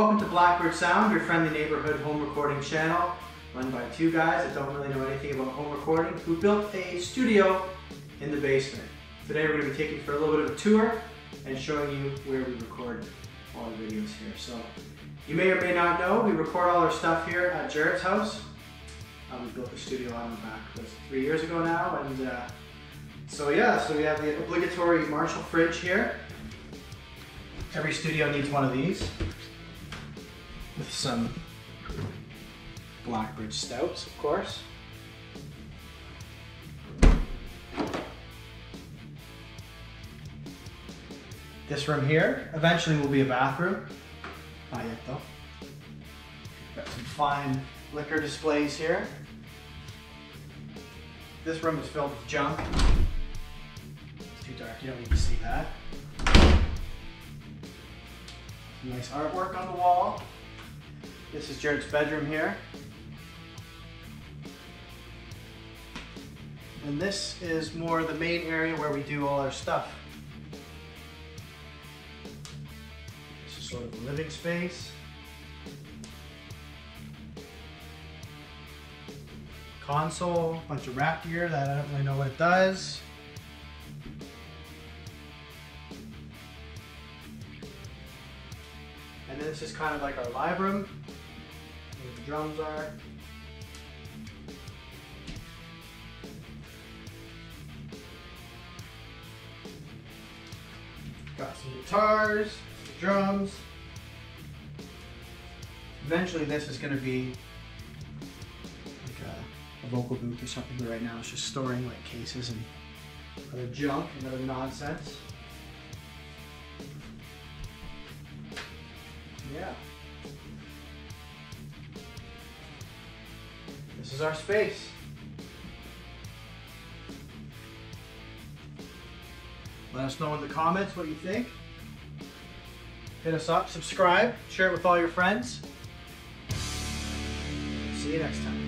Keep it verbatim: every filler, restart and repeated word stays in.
Welcome to Black Bridge Sound, your friendly neighborhood home recording channel, run by two guys that don't really know anything about home recording, who built a studio in the basement. Today we're going to be taking for a little bit of a tour and showing you where we record all the videos here. So you may or may not know, we record all our stuff here at Jared's house. Uh, we built the studio out in the back, it was three years ago now, and uh, so yeah, so we have the obligatory Marshall fridge here. Every studio needs one of these, with some Black Bridge stouts, of course. This room here eventually will be a bathroom. Not yet though. Got some fine liquor displays here. This room is filled with junk. It's too dark, you don't need to see that. Some nice artwork on the wall. This is Jared's bedroom here. And this is more the main area where we do all our stuff. This is sort of a living space. Console, a bunch of rap gear that I don't really know what it does. And then this is kind of like our live room, where the drums are. Got some guitars, some drums. Eventually this is going to be like a, a vocal booth or something, but right now it's just storing like cases and other junk and other nonsense. Yeah. This is our space. Let us know in the comments what you think. Hit us up, subscribe, share it with all your friends. See you next time.